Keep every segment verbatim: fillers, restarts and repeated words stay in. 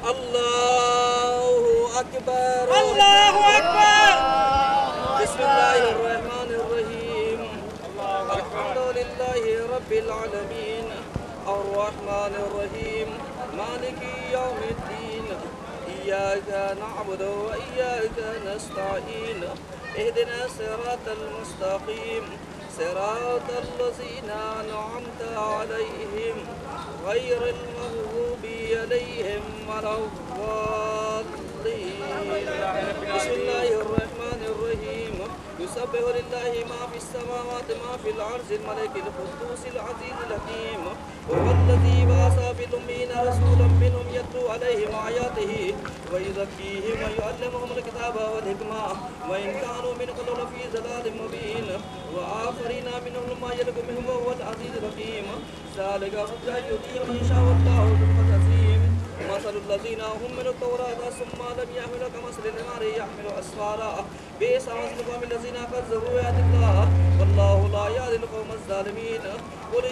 الله أكبر الله أكبر بسم الله الرحمن الرحيم الحمد لله رب العالمين الرحمن الرحيم مالك يوم الدين إياك نعبد وإياك نستعين اهدنا الصراط المستقيم صراط الذين أنعمت عليهم غير المغضوب عليهم ولا الضالين بسم الله الرحمن الرحيم يسبح لله ما في السماوات ما في الأرض الملك القدوس العزيز الحكيم وهو الذي بعث في الأميين رسولا منهم يتلو عليهم آياته ويزكيهم ويعلمهم الكتاب والحكمة وإن كانوا من قبل في ضلال مبين وآخرين منهم ما يلق منهم وهو العزيز الحكيم ذلك فضل يؤتيه من يشاء والله ذو الفضل العظيم مثل الذين هم من التوراة ثم لم يحملوا كمثل الحمار يحمل أسفارا بئس مثل القوم الذين كذبوا بآيات الله والله لا يهدي القوم الظالمين قل يا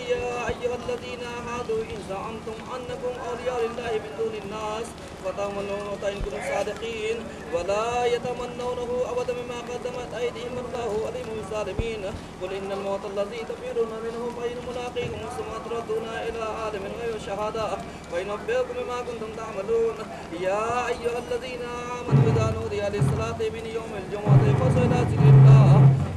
أيها الذين هادوا إن زعمتم أنكم أولياء لله من دون الناس فتمنوا إن كنتم صادقين ولا يتمنونه أبدا بما قدمت أيديهم والله عليم بالظالمين قل إن الموت الذي تفيرون منه فإنه ملاقيكم ثم تردون إلى عالم الغيب والشهادة فينبئكم بما كنتم تعملون يا أيها الذين آمنوا إذا نودي للصلاة من يوم الجمعة فاسعوا إلى ذكر الله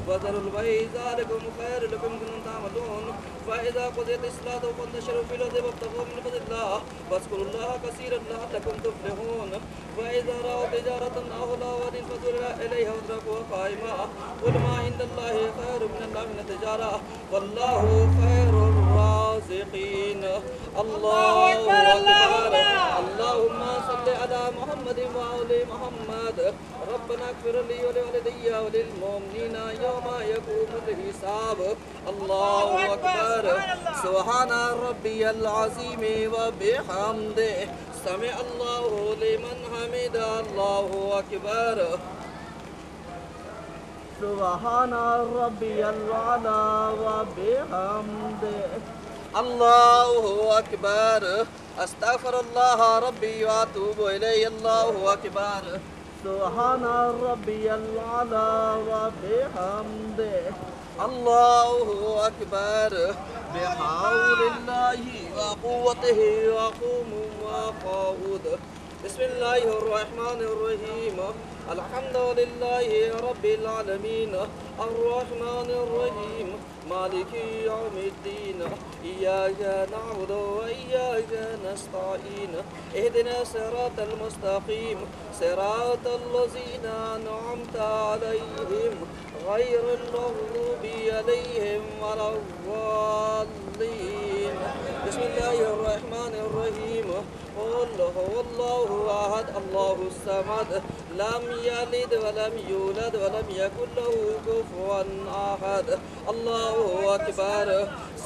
وذروا البيع ذلكم خير لكم إن كنتم تعملون فإذا قضيت الصلاة فانتشروا في الأرض وابتغوا من فضل الله واذكروا الله كثيرا لعلكم تفلحون فإذا رأوا تجارة أو تلاوة فانفضوا إليها واتركوها قائمة قل ما عند الله خير من الله من التجارة والله خير الرازقين الله أكبر اللهم صل على محمد وآل محمد ربنا اغفر لي ولوالدي وللمؤمنين يوم يقوم الحساب الله أكبر سبحان ربي العظيم وبحمده سمع الله لمن حمد الله أكبر سبحان ربي العلى وبحمده الله أكبر أستغفر الله ربي وأتوب إليه الله أكبر سبحان ربي العلى وبحمده الله أكبر بحول الله وقوته وقوم وقعود بسم الله الرحمن الرحيم الحمد لله رب العالمين الرحمن الرحيم مالك يوم الدين إياك نعبد وإياك نستعين اهدنا الصراط المستقيم صراط الذين أنعمت عليهم غير المغضوب عليهم ولا الضالين بسم الله الرحمن الرحيم قل هو الله أحد الله الصمد لم يلد ولم يولد ولم يكن له كفوا أحد الله أكبر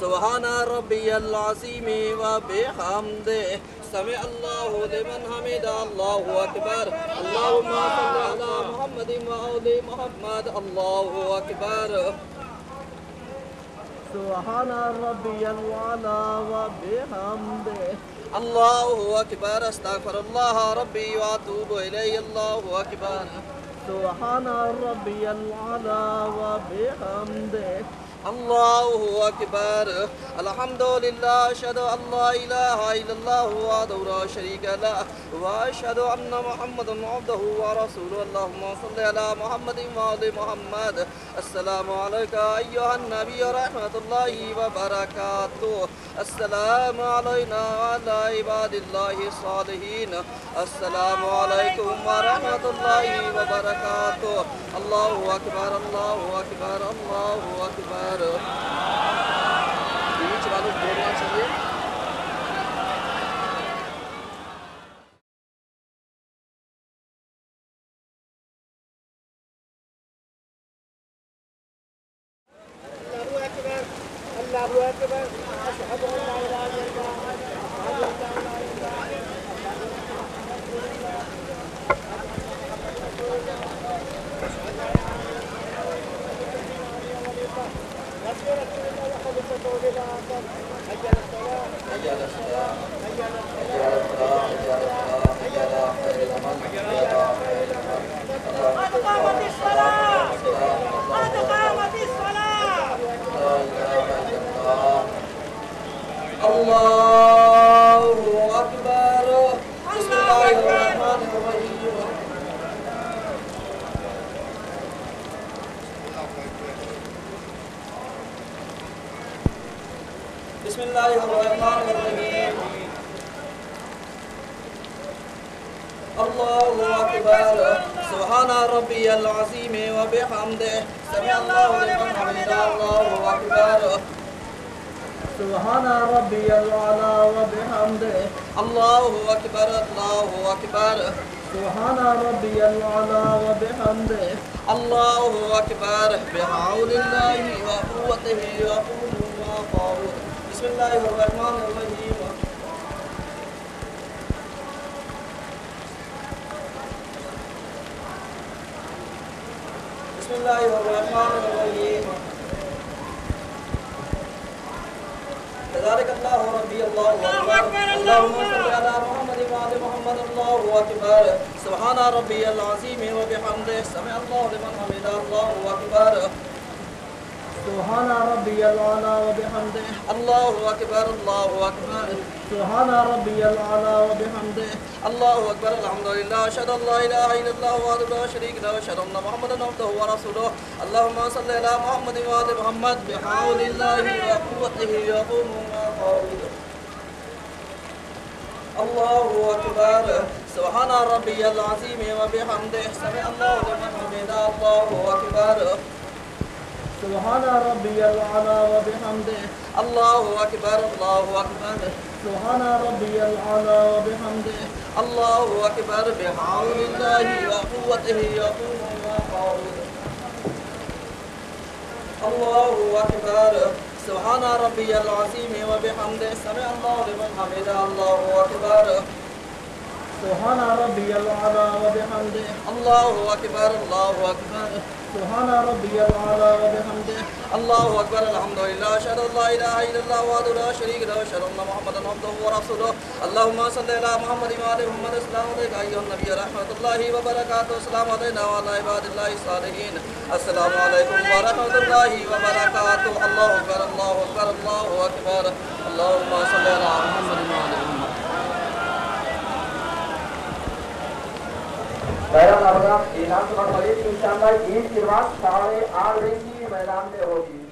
سبحان ربي العظيم وبحمده سمع الله لمن حمده الله أكبر اللهم صل على محمد وآل محمد الله أكبر سبحان ربي العلى وبحمده الله أكبر أستغفر الله ربي وأتوب إليه الله أكبر سبحان ربي العلى وبحمده الله أكبر الحمد لله أشهد أن لا إله إلا الله وحده لا شريك له وأشهد أن محمدا عبده ورسوله اللهم صل على محمد وآل محمد السلام عليك أيها النبي ورحمة الله وبركاته السلام علينا وعلى عباد الله الصالحين السلام عليكم ورحمة الله وبركاته الله أكبر الله أكبر الله أكبر बीच वालों बोलना चाहिए أجل الصلاة أجل الصلاة أجل الصلاة أجل الصلاة بسم الله الرحمن الرحيم. الله أكبر، سبحان ربي العظيم وبحمده، سمع الله لمن حمده. الله أكبر، سبحان ربي الأعلى وبحمده. الله أكبر، الله أكبر، سبحان ربي الأعلى وبحمده. الله أكبر، بحول الله وقوته يقول الله قوته. بسم الله الرحمن الرحيم. بسم الله الرحمن الرحيم. كذلك الله ربي الله أكبر، اللهم صل على محمد وعلى محمد. الله أكبر، سبحان ربي العظيم وبحمده، سمع الله لمن حمده. الله أكبر، سبحان ربي الأعلى وبحمده. الله أكبر، الله أكبر، سبحان ربي الأعلى وبحمده. الله أكبر، الحمد لله، أشهد أن لا إله إلا الله وحده لا شريك له، وأشهد أن محمدا عبده ورسوله. اللهم صل على محمد وآل محمد، بحول الله وقوته يقوم ما قوله. الله أكبر، سبحان ربي العظيم وبحمده، سمع الله لمن حمده. الله أكبر، سبحان ربي الأعلى وبحمده. الله أكبر، الله أكبر، سبحان ربي الأعلى وبحمده. الله أكبر، بحول الله وقوته يقوم ما قوله. الله أكبر، سبحان ربي العظيم وبحمده، سمع الله لمن حمده. الله أكبر، سبحان ربي الأعلى وبحمده. الله أكبر، الله أكبر، سبحان ربي الأعلى وبحمده. الله أكبر، الحمد لله، أشهد أن لا إله إلا الله وحده لا شريك له، وأشهد أن محمدا عبده ورسوله. اللهم صل على محمد وآل محمد. السلام عليك أيها النبي ورحمة الله وبركاته. السلام علينا وعلى عباد الله الصالحين. السلام عليكم ورحمة الله وبركاته. الله أكبر، الله أكبر، الله أكبر. اللهم صل على محمد وآل محمد. बैराम अब्राम इनाम तो बढ़ेगी इंशाअल्लाह। ईद की रात साढ़े आठ बजे मैदान में होगी।